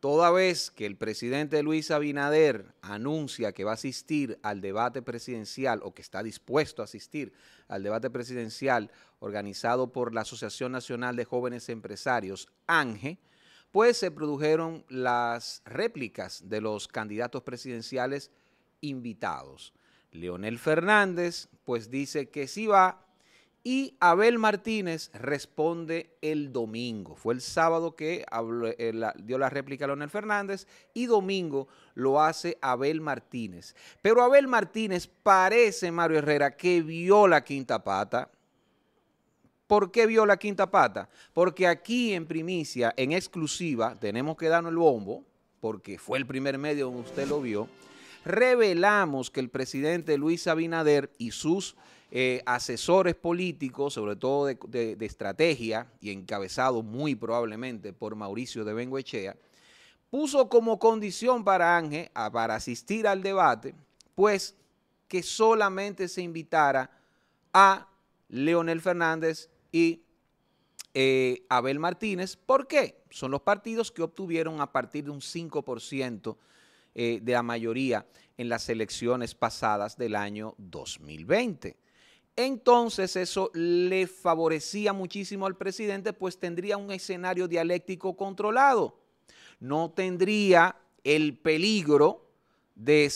Toda vez que el presidente Luis Abinader anuncia que va a asistir al debate presidencial o que está dispuesto a asistir al debate presidencial organizado por la Asociación Nacional de Jóvenes Empresarios, ANGE, pues se produjeron las réplicas de los candidatos presidenciales invitados. Leonel Fernández pues dice que sí va, y Abel Martínez responde el domingo. Fue el sábado que dio la réplica a Leonel Fernández y domingo lo hace Abel Martínez. Pero Abel Martínez parece, Mario Herrera, que vio la quinta pata. ¿Por qué vio la quinta pata? Porque aquí en primicia, en exclusiva, tenemos que darnos el bombo, porque fue el primer medio donde usted lo vio, revelamos que el presidente Luis Abinader y sus asesores políticos, sobre todo de estrategia y encabezado muy probablemente por Mauricio de Benguechea, puso como condición para Ángel, para asistir al debate, pues que solamente se invitara a Leonel Fernández y Abel Martínez. ¿Por qué? Son los partidos que obtuvieron a partir de un 5% de la mayoría en las elecciones pasadas del año 2020. Entonces eso le favorecía muchísimo al presidente, pues tendría un escenario dialéctico controlado. No tendría el peligro de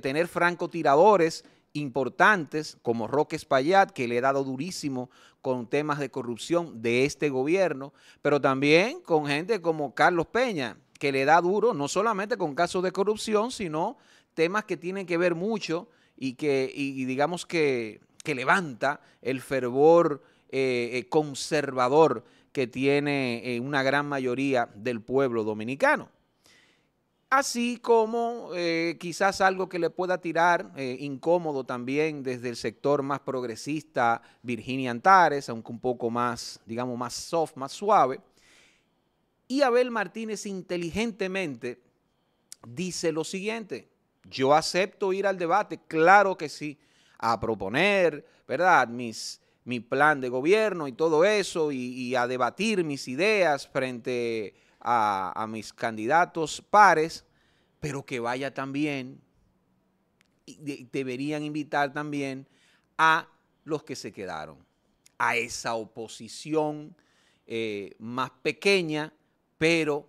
tener francotiradores importantes como Roque Espaillat, que le ha dado durísimo con temas de corrupción de este gobierno, pero también con gente como Carlos Peña, que le da duro no solamente con casos de corrupción, sino temas que tienen que ver mucho y que digamos que levanta el fervor conservador que tiene una gran mayoría del pueblo dominicano. Así como quizás algo que le pueda tirar incómodo también desde el sector más progresista, Virginia Antares, aunque un poco más, digamos, más soft, más suave. Y Abel Martínez inteligentemente dice lo siguiente: yo acepto ir al debate, claro que sí, a proponer, ¿verdad?, mi plan de gobierno y todo eso, y a debatir mis ideas frente a mis candidatos pares, pero que vaya también, y deberían invitar también a los que se quedaron, a esa oposición más pequeña, pero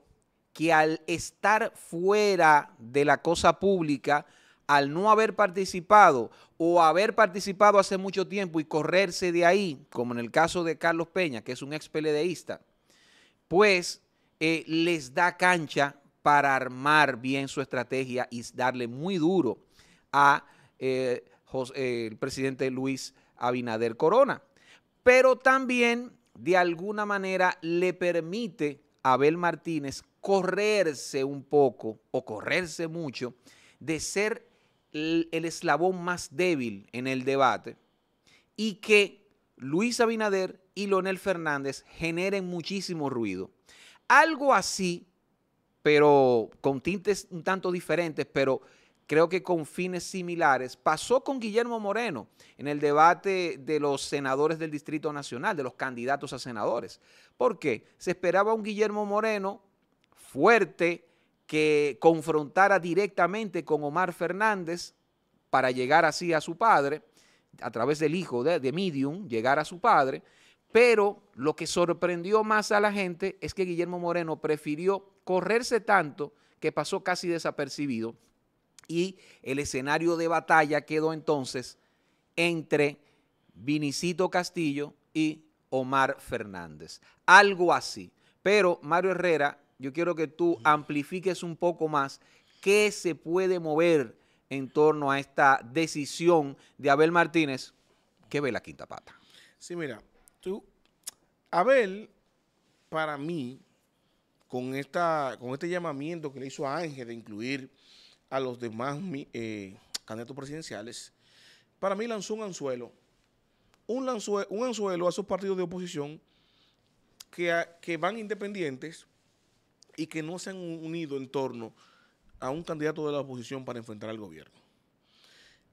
que al estar fuera de la cosa pública, al no haber participado o haber participado hace mucho tiempo y correrse de ahí, como en el caso de Carlos Peña, que es un ex PLDista, pues les da cancha para armar bien su estrategia y darle muy duro a el presidente Luis Abinader Corona. Pero también, de alguna manera, le permite Abel Martínez correrse un poco o correrse mucho de ser el eslabón más débil en el debate y que Luis Abinader y Leonel Fernández generen muchísimo ruido. Algo así, pero con tintes un tanto diferentes, pero creo que con fines similares, pasó con Guillermo Moreno en el debate de los senadores del Distrito Nacional, de los candidatos a senadores. ¿Por qué? Se esperaba un Guillermo Moreno fuerte que confrontara directamente con Omar Fernández para llegar así a su padre, a través del hijo de Medium, llegar a su padre, pero lo que sorprendió más a la gente es que Guillermo Moreno prefirió correrse tanto que pasó casi desapercibido. Y el escenario de batalla quedó entonces entre Vinicito Castillo y Omar Fernández. Algo así. Pero, Mario Herrera, yo quiero que tú amplifiques un poco más qué se puede mover en torno a esta decisión de Abel Martínez, que ve la quinta pata. Sí, mira, tú, Abel, para mí, con este llamamiento que le hizo a Ángel de incluir a los demás candidatos presidenciales, para mí lanzó un anzuelo a esos partidos de oposición que van independientes y que no se han unido en torno a un candidato de la oposición para enfrentar al gobierno.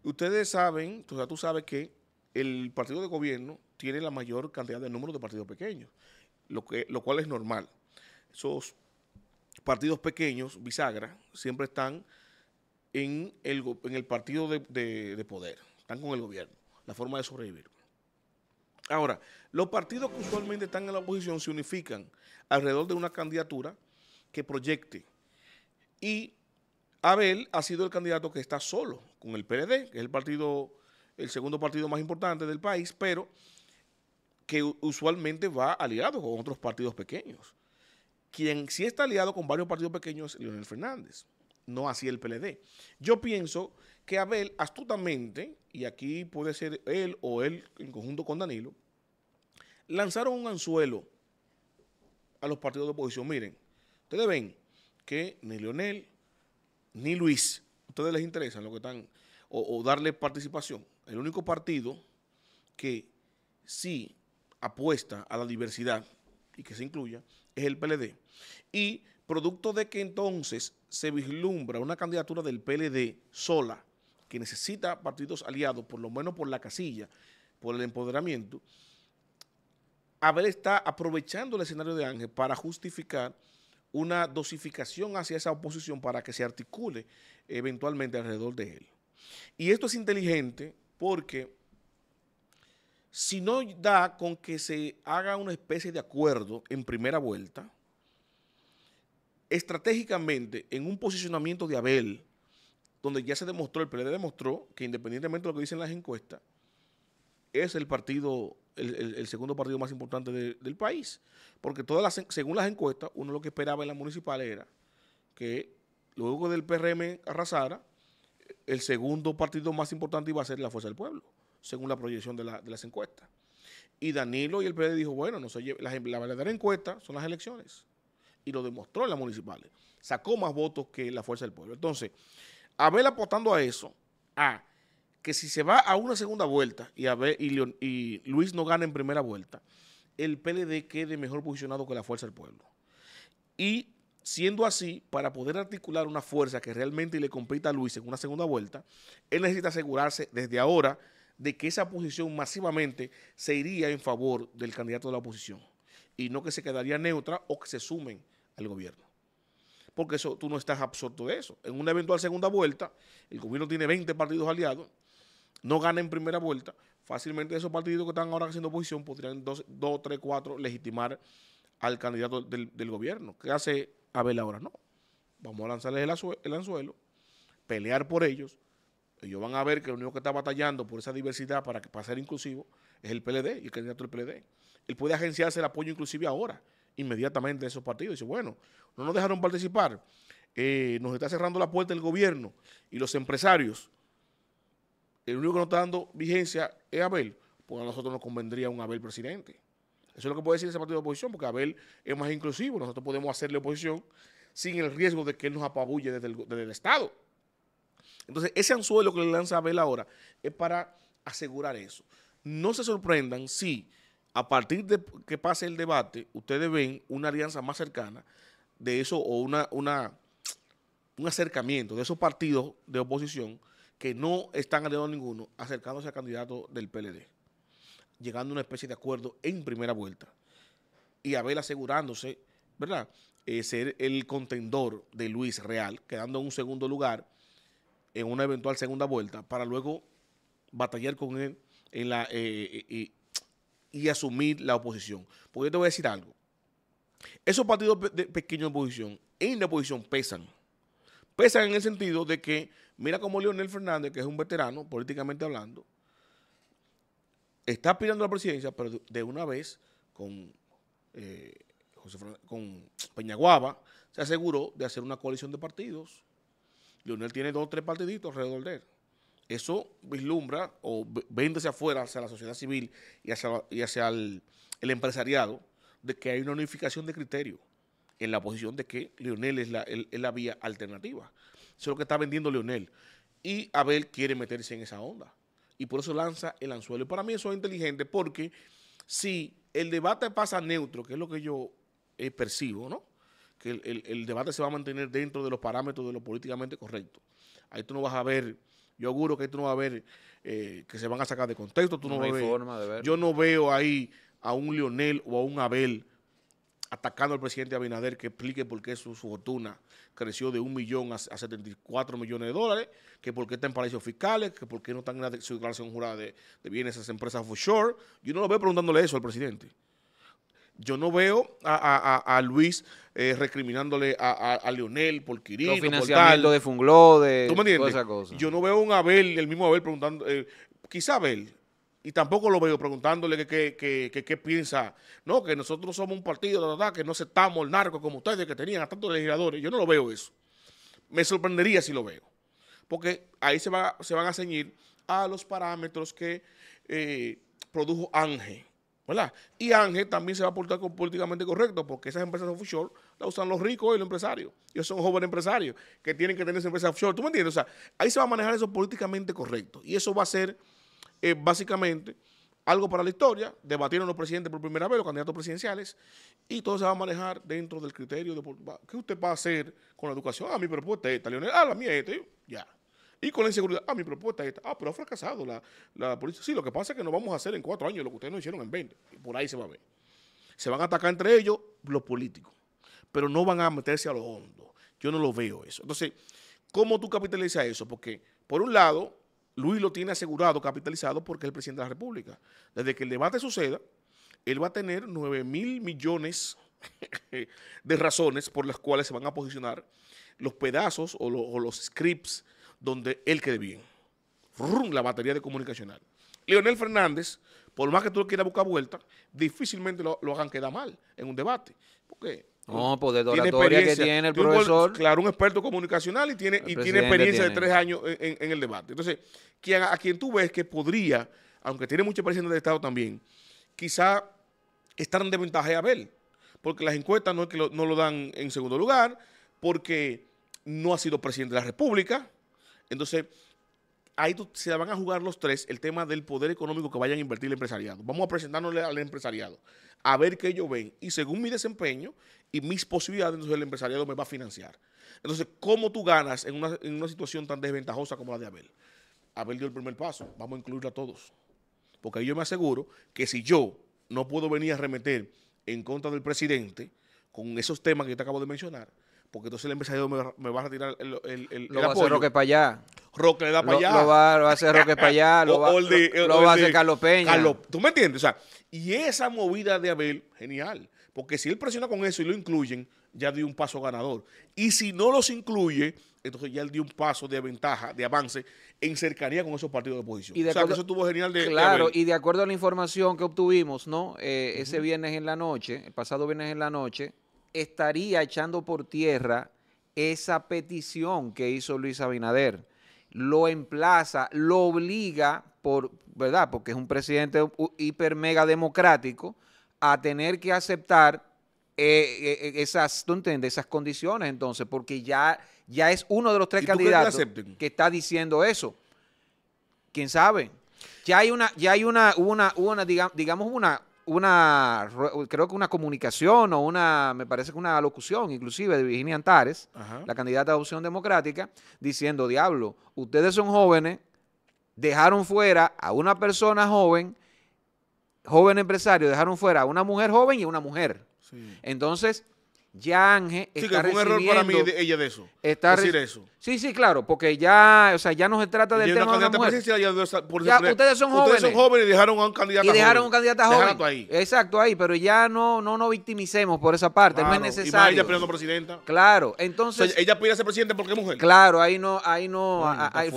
Ustedes saben, o sea, tú sabes que el partido de gobierno tiene la mayor cantidad de número de partidos pequeños, lo cual es normal. Esos partidos pequeños, bisagra, siempre están en el partido de poder, están con el gobierno, la forma de sobrevivir. Ahora, los partidos que usualmente están en la oposición se unifican alrededor de una candidatura que proyecte. Y Abel ha sido el candidato que está solo con el PLD, que es el partido, el segundo partido más importante del país, pero que usualmente va aliado con otros partidos pequeños. Quien sí está aliado con varios partidos pequeños es Leonel Fernández, no así el PLD. Yo pienso que Abel astutamente, y aquí puede ser él o él en conjunto con Danilo, lanzaron un anzuelo a los partidos de oposición. Miren, ustedes ven que ni Leonel ni Luis, a ustedes les interesa lo que están, o darle participación. El único partido que sí apuesta a la diversidad y que se incluya es el PLD. Y producto de que entonces se vislumbra una candidatura del PLD sola, que necesita partidos aliados, por lo menos por la casilla, por el empoderamiento, Abel está aprovechando el escenario de Ángel para justificar una dosificación hacia esa oposición para que se articule eventualmente alrededor de él. Y esto es inteligente porque si no da con que se haga una especie de acuerdo en primera vuelta, estratégicamente en un posicionamiento de Abel, donde ya se demostró, el PLD demostró que independientemente de lo que dicen las encuestas, es el partido, el segundo partido más importante del país. Porque según las encuestas, uno lo que esperaba en la municipal era que luego del PRM arrasara, el segundo partido más importante iba a ser la Fuerza del Pueblo, según la proyección de las encuestas. Y Danilo y el PLD dijo, bueno, no se lleve, la verdadera encuesta son las elecciones. Y lo demostró en las municipales. Sacó más votos que la Fuerza del Pueblo. Entonces, Abel apostando a eso, a que si se va a una segunda vuelta y Luis no gana en primera vuelta, el PLD quede mejor posicionado que la Fuerza del Pueblo. Y siendo así, para poder articular una fuerza que realmente le compita a Luis en una segunda vuelta, él necesita asegurarse desde ahora de que esa posición masivamente se iría en favor del candidato de la oposición y no que se quedaría neutra o que se sumen al gobierno. Porque eso, tú no estás absorto de eso. En una eventual segunda vuelta, el gobierno tiene 20 partidos aliados, no gana en primera vuelta, fácilmente esos partidos que están ahora haciendo oposición podrían 2, 3, 4 legitimar al candidato del gobierno. ¿Qué hace Abel ahora? No. Vamos a lanzarles el anzuelo, pelear por ellos. Ellos van a ver que lo único que está batallando por esa diversidad para ser inclusivo es el PLD y el candidato del PLD. Él puede agenciarse el apoyo inclusive ahora, inmediatamente de esos partidos. Dice, bueno, no nos dejaron participar, nos está cerrando la puerta el gobierno y los empresarios. El único que no está dando vigencia es Abel, pues a nosotros nos convendría un Abel presidente. Eso es lo que puede decir ese partido de oposición, porque Abel es más inclusivo, nosotros podemos hacerle oposición sin el riesgo de que él nos apabulle desde el Estado. Entonces, ese anzuelo que le lanza Abel ahora es para asegurar eso. No se sorprendan si a partir de que pase el debate, ustedes ven una alianza más cercana de eso o un acercamiento de esos partidos de oposición que no están aliados a ninguno, acercándose al candidato del PLD, llegando a una especie de acuerdo en primera vuelta. Y Abel asegurándose, ¿verdad?, ser el contendor de Luis real, quedando en un segundo lugar en una eventual segunda vuelta, para luego batallar con él en y asumir la oposición. Porque yo te voy a decir algo. Esos partidos pequeños de oposición, en la oposición pesan. Pesan en el sentido de que, mira como Leonel Fernández, que es un veterano, políticamente hablando, está aspirando a la presidencia, pero de una vez con Peñaguaba se aseguró de hacer una coalición de partidos. Leonel tiene 2 o 3 partiditos alrededor de él. Eso vislumbra o véndese afuera hacia la sociedad civil y hacia el empresariado de que hay una unificación de criterio en la posición de que Leonel es la vía alternativa. Eso es lo que está vendiendo Leonel. Y Abel quiere meterse en esa onda. Y por eso lanza el anzuelo. Y para mí eso es inteligente porque si el debate pasa neutro, que es lo que yo percibo, ¿no?, que el debate se va a mantener dentro de los parámetros de lo políticamente correcto. Ahí tú no vas a ver, yo auguro que ahí tú no vas a ver que se van a sacar de contexto. Tú no, no hay forma de ver. Yo no veo ahí a un Leonel o a un Abel atacando al presidente Abinader, que explique por qué su fortuna creció de 1 millón a 74 millones de dólares, que por qué está en paraísos fiscales, que por qué no está en su declaración jurada de bienes a esas empresas offshore. Yo no lo veo preguntándole eso al presidente. Yo no veo a Luis recriminándole a Leonel por Quirino, financiamiento de Fungló, de toda esa cosa. Yo no veo un Abel, el mismo Abel preguntando, quizá Abel, y tampoco lo veo preguntándole qué piensa. No, que nosotros somos un partido, que no aceptamos el narco como ustedes, que tenían a tantos legisladores. Yo no lo veo eso. Me sorprendería si lo veo. Porque ahí se van a ceñir a los parámetros que produjo Ángel, ¿verdad? Y Ángel también se va a portar políticamente correcto, porque esas empresas offshore las usan los ricos y los empresarios. Ellos son jóvenes empresarios que tienen que tener esas empresas offshore. ¿Tú me entiendes? O sea, ahí se va a manejar eso políticamente correcto. Y eso va a ser... básicamente, algo para la historia. Debatieron los presidentes por primera vez, los candidatos presidenciales, y todo se va a manejar dentro del criterio de qué usted va a hacer con la educación. Ah, mi propuesta es esta, Leonel. Ah, la mía es esta, ya. Y con la inseguridad, ah, mi propuesta es esta. Ah, pero ha fracasado la policía. Sí, lo que pasa es que no vamos a hacer en 4 años lo que ustedes no hicieron en 20. Por ahí se va a ver. Se van a atacar entre ellos los políticos, pero no van a meterse a lo hondo. Yo no lo veo eso. Entonces, ¿cómo tú capitalizas eso? Porque, por un lado, Luis lo tiene asegurado, capitalizado, porque es el presidente de la República. Desde que el debate suceda, él va a tener 9.000 millones de razones por las cuales se van a posicionar los pedazos o los scripts donde él quede bien. ¡Rum! La batería de comunicacional. Leonel Fernández, por más que tú quieras buscar vuelta, difícilmente lo hagan quedar mal en un debate. Porque... no, poder de oratoria que tiene el profesor. Claro, un experto comunicacional y tiene experiencia de 3 años en el debate. Entonces, a quien tú ves que podría, aunque tiene mucha experiencia del Estado también, quizá estar en desventaja de Abel, porque las encuestas no es que no lo dan en segundo lugar, porque no ha sido presidente de la República. Entonces, ahí se van a jugar los tres el tema del poder económico que vayan a invertir el empresariado. Vamos a presentarnos al empresariado, a ver qué ellos ven. Y según mi desempeño y mis posibilidades, entonces el empresariado me va a financiar. Entonces, ¿cómo tú ganas en una situación tan desventajosa como la de Abel? Abel dio el primer paso, vamos a incluirlo a todos. Porque ahí yo me aseguro que si yo no puedo venir a arremeter en contra del presidente con esos temas que yo te acabo de mencionar, porque entonces el empresario me va a retirar el lo va apoyo. A hacer Roque Espaillat. Roque le da para allá. Lo va a hacer Roque Espaillat. Lo va a hacer Carlos Peña. ¿Tú me entiendes? O sea, y esa movida de Abel, genial. Porque si él presiona con eso y lo incluyen, ya dio un paso ganador. Y si no los incluye, entonces ya él dio un paso de ventaja, de avance, en cercanía con esos partidos de oposición. Y de acuerdo, o sea, que eso estuvo genial de Claro, de Abel. Y de acuerdo a la información que obtuvimos, ¿no? Ese viernes en la noche, el pasado viernes en la noche, estaría echando por tierra esa petición que hizo Luis Abinader. Lo emplaza, lo obliga, ¿verdad? Porque es un presidente hiper mega democrático, a tener que aceptar esas, ¿tú entiendes? Esas condiciones, entonces, porque ya es uno de los 3 candidatos que está diciendo eso. ¿Quién sabe? Ya hay una, digamos, creo que una comunicación o me parece que una alocución inclusive de Virginia Antares, ajá, la candidata de Opción Democrática, diciendo, diablo, ustedes son jóvenes, dejaron fuera a una persona joven empresario, dejaron fuera a una mujer joven y a una mujer. Sí. Entonces, ya Ángel está recibiendo... Sí, que fue un error para mí ella de eso, decir eso. Sí, sí, claro, porque ya, o sea, ya no se trata del tema de la mujer. Ya, ustedes son jóvenes. Ustedes son jóvenes y dejaron a un candidato joven. Y dejaron a un candidato joven. Ahí. Exacto, ahí, pero ya no nos victimicemos por esa parte, claro, no es necesario. Y ella pidiendo presidenta. Claro, entonces... O sea, ella pide a ser presidente porque es mujer. Claro, ahí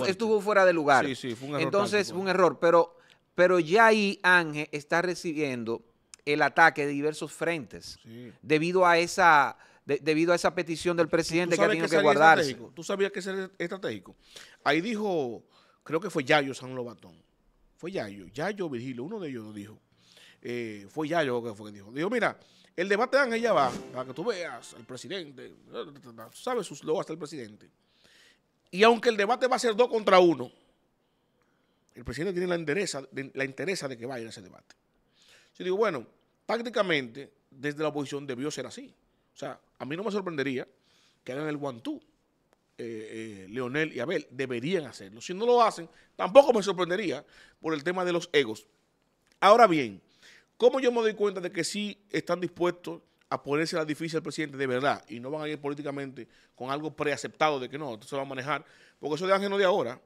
estuvo fuera de lugar. Sí, sí, fue un error. Entonces, fue un error, pero ya ahí Ángel está recibiendo el ataque de diversos frentes, sí, debido a esa petición del presidente que ha tenido que guardarse. ¿Tú sabías que ser estratégico? Ahí dijo, creo que fue Yayo San Lobatón. Fue Yayo Virgilio, uno de ellos lo dijo. Fue Yayo que fue que dijo. Dijo, mira, el debate de Ángel ya va, para que tú veas al presidente, sabes sus logos hasta el presidente. Y aunque el debate va a ser 2 contra 1, el presidente tiene la interesa de que vaya a ese debate. Yo digo, bueno, tácticamente, desde la oposición debió ser así. O sea, a mí no me sorprendería que hagan el 1-2. Leonel y Abel deberían hacerlo. Si no lo hacen, tampoco me sorprendería por el tema de los egos. Ahora bien, ¿cómo yo me doy cuenta de que sí están dispuestos a ponerse la difícil al presidente de verdad y no van a ir políticamente con algo preaceptado de que no, esto se va a manejar, porque eso de Ángel no de ahora,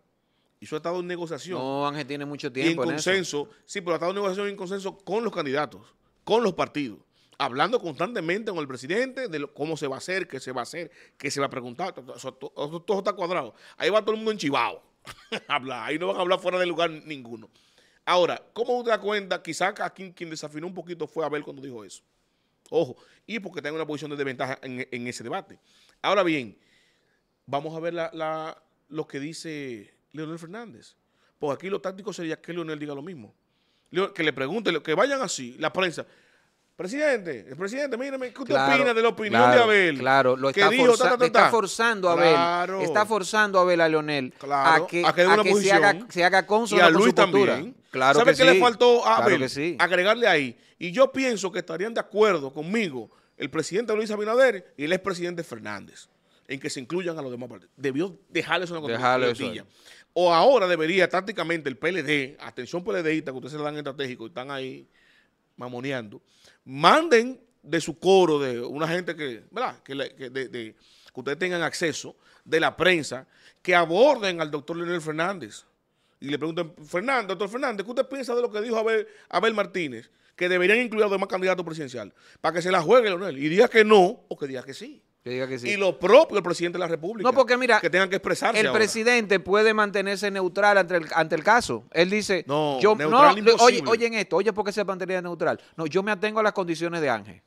y eso ha estado en negociación. No, Ángel tiene mucho tiempo en consenso, eso. Sí, pero ha estado en negociación y en consenso con los candidatos, con los partidos, hablando constantemente con el presidente de cómo se va a hacer, qué se va a hacer, qué se va a preguntar, todo está cuadrado. Ahí va todo el mundo enchivado. Ahí no van a hablar fuera de lugar ninguno. Ahora, ¿cómo usted da cuenta? Quizás aquí quien desafinó un poquito fue Abel cuando dijo eso. Ojo, y porque está en una posición de desventaja en ese debate. Ahora bien, vamos a ver lo que dice Leonel Fernández. Porque aquí lo táctico sería que Leonel diga lo mismo. Que le pregunten, que vayan así, la prensa. Presidente, el presidente, mírame, ¿qué usted opina de la opinión de Abel? Claro, lo está, está forzando a Abel, está forzando a Abel a Leonel a que se haga cónsolo con su postura. Claro. ¿Sabe qué le faltó a Abel? Agregarle ahí. Y yo pienso que estarían de acuerdo conmigo el presidente Luis Abinader y el expresidente Fernández, en que se incluyan a los demás partidos. Debió dejarles una contestación. O ahora debería tácticamente el PLD, atención PLDista, que ustedes se la dan estratégico y están ahí mamoneando, manden de su coro de una gente que, ¿verdad? Que ustedes tengan acceso de la prensa, que aborden al doctor Leonel Fernández y le pregunten, doctor Fernández, ¿qué usted piensa de lo que dijo Abel Martínez? Que deberían incluir a los demás candidatos presidenciales para que se la juegue Leonel y diga que no o que diga que sí. Que diga que sí. Y lo propio el presidente de la República. No, porque mira, que tengan que expresarse. El presidente puede mantenerse neutral ante el caso. Él dice, no, yo, neutral, no, oye, ¿por qué se mantenía neutral? No, yo me atengo a las condiciones de Ángel.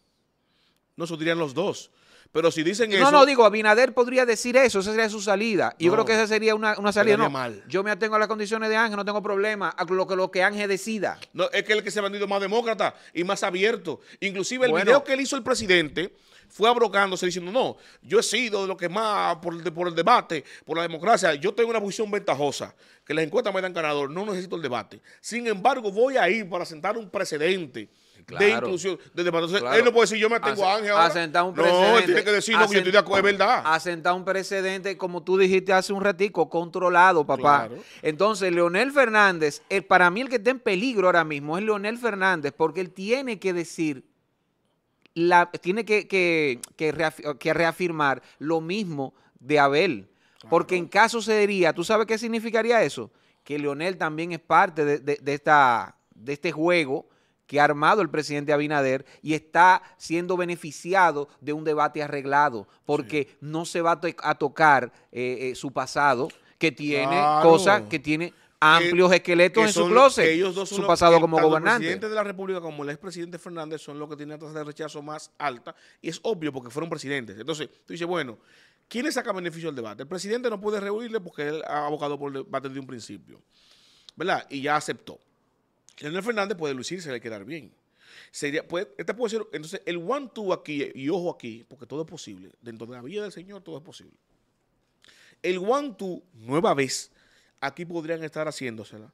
No, eso dirían los dos. Pero si dicen eso. No, digo, Abinader podría decir eso, esa sería su salida. Y yo creo que esa sería una salida. No, mal. Yo me atengo a las condiciones de Ángel, no tengo problema a lo que Ángel decida. No, es que el que se ha vendido más demócrata y más abierto. Inclusive el video que él hizo el presidente fue abrocándose diciendo, no, yo he sido de lo que más por el debate, por la democracia, yo tengo una posición ventajosa, que las encuestas me dan ganador, no necesito el debate. Sin embargo, voy a ir para sentar un precedente de inclusión, de debate. Entonces, él no puede decir, yo me atengo a Ángel ahora. A sentar un precedente. No, él tiene que decir, no, que yo estoy de acuerdo, es verdad. A sentar un precedente, como tú dijiste hace un ratico, controlado, papá. Claro. Entonces, Leonel Fernández, para mí el que está en peligro ahora mismo es Leonel Fernández, porque él tiene que decir, tiene que reafirmar lo mismo de Abel, porque en caso sería, ¿tú sabes qué significaría eso? Que Leonel también es parte de este juego que ha armado el presidente Abinader y está siendo beneficiado de un debate arreglado, porque no se va a tocar su pasado, que tiene cosas que tiene amplios esqueletos en su closet. Ellos dos son su pasado como gobernante. El presidente de la República como el expresidente Fernández son los que tienen la tasa de rechazo más alta, y es obvio porque fueron presidentes. Entonces, tú dices, bueno, ¿quién le saca beneficio al debate? El presidente no puede reunirle porque él ha abogado por el debate desde un principio, ¿verdad? Y ya aceptó. Leonel Fernández puede lucirse, le quedar bien. Puede ser, entonces, el one-two aquí, y ojo aquí, porque todo es posible. Dentro de la vida del Señor todo es posible. El one-two, nueva vez, aquí podrían estar haciéndosela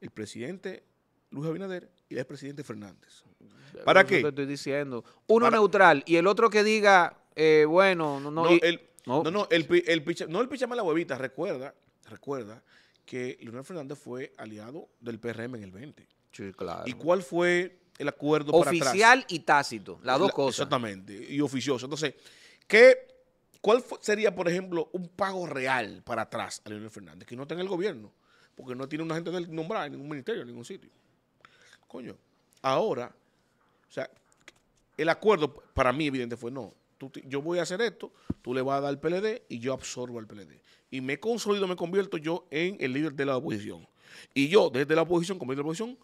el presidente Luis Abinader y el expresidente Fernández. ¿Para qué? Te estoy diciendo. Uno neutral y el otro que diga, bueno, el pichame la huevita. Recuerda que Leonel Fernández fue aliado del PRM en el 20. Sí, claro. ¿Y cuál fue el acuerdo para atrás? Oficial y tácito, las dos cosas. Exactamente, y oficioso. Entonces, ¿cuál sería, por ejemplo, un pago real para atrás a Leonel Fernández? Que no tenga el gobierno, porque no tiene una gente nombrada en ningún ministerio, en ningún sitio. Coño, ahora, o sea, el acuerdo para mí evidente fue, no, yo voy a hacer esto, tú le vas a dar al PLD y yo absorbo al PLD. Y me consolido, me convierto yo en el líder de la oposición. Y yo, desde la oposición, como líder de la oposición,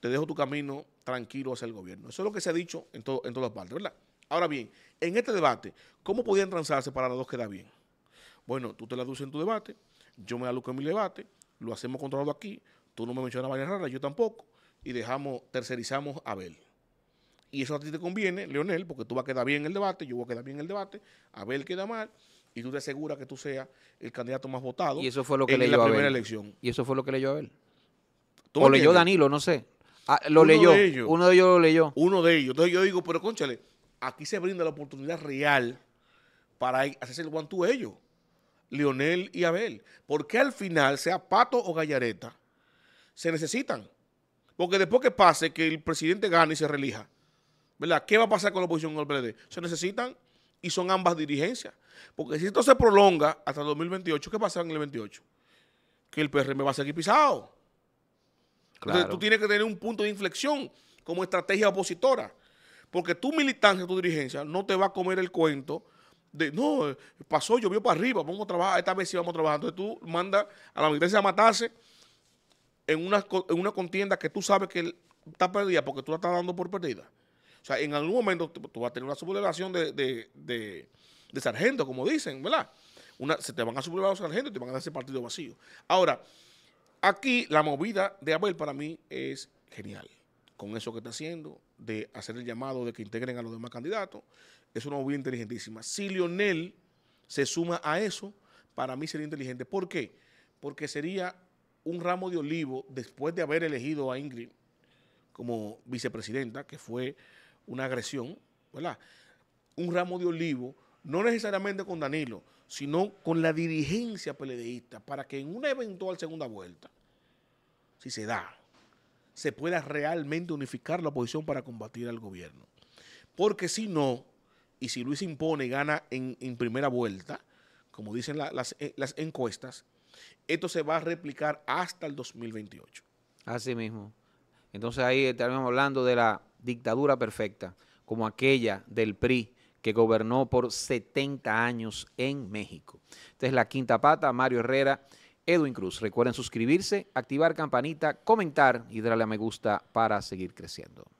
te dejo tu camino tranquilo hacia el gobierno. Eso es lo que se ha dicho en todas partes, ¿verdad? Ahora bien, en este debate, ¿cómo podían transarse para los dos quedar bien? Bueno, tú te la luces en tu debate, yo me la luzco en mi debate, lo hacemos controlado aquí, tú no me mencionas varias raras, yo tampoco, y tercerizamos a Abel. Y eso a ti te conviene, Leonel, porque tú vas a quedar bien en el debate, yo voy a quedar bien en el debate, Abel queda mal, y tú te aseguras que tú seas el candidato más votado. Y eso fue lo que leyó Abel en la primera elección. Y eso fue lo que leyó Abel. O leyó Danilo, no sé. Lo leyó, uno de ellos lo leyó. Uno de ellos. Entonces yo digo, pero cónchale, aquí se brinda la oportunidad real para hacerse el one-two ellos, Leonel y Abel. Porque al final, sea Pato o Gallareta, se necesitan. Porque después que pase que el presidente gane y se relija, ¿verdad? ¿Qué va a pasar con la oposición con el PLD? Se necesitan y son ambas dirigencias. Porque si esto se prolonga hasta el 2028, ¿qué pasa en el 28? Que el PRM va a seguir pisado. Claro. Entonces, tú tienes que tener un punto de inflexión como estrategia opositora. Porque tu militancia, tu dirigencia, no te va a comer el cuento de, no, pasó, llovió para arriba, vamos a trabajar, esta vez sí vamos a trabajar. Entonces tú mandas a la militancia a matarse en una contienda que tú sabes que está perdida porque tú la estás dando por perdida. O sea, en algún momento tú vas a tener una sublevación de sargento, como dicen, ¿verdad? Se te van a sublevar los sargentos y te van a dar ese partido vacío. Ahora, aquí la movida de Abel para mí es genial. Con eso que está haciendo, de hacer el llamado de que integren a los demás candidatos, es una movida inteligentísima. Si Leonel se suma a eso, para mí sería inteligente. ¿Por qué? Porque sería un ramo de olivo después de haber elegido a Ingrid como vicepresidenta, que fue una agresión, ¿verdad? Un ramo de olivo, no necesariamente con Danilo, sino con la dirigencia peledeísta, para que en una eventual segunda vuelta, si se da, se pueda realmente unificar la oposición para combatir al gobierno. Porque si no, y si Luis impone y gana en primera vuelta, como dicen las encuestas, esto se va a replicar hasta el 2028. Así mismo. Entonces ahí estaremos hablando de la dictadura perfecta, como aquella del PRI, que gobernó por 70 años en México. Esta es La Quinta Pata, Mario Herrera, Edwin Cruz. Recuerden suscribirse, activar campanita, comentar y darle a me gusta para seguir creciendo.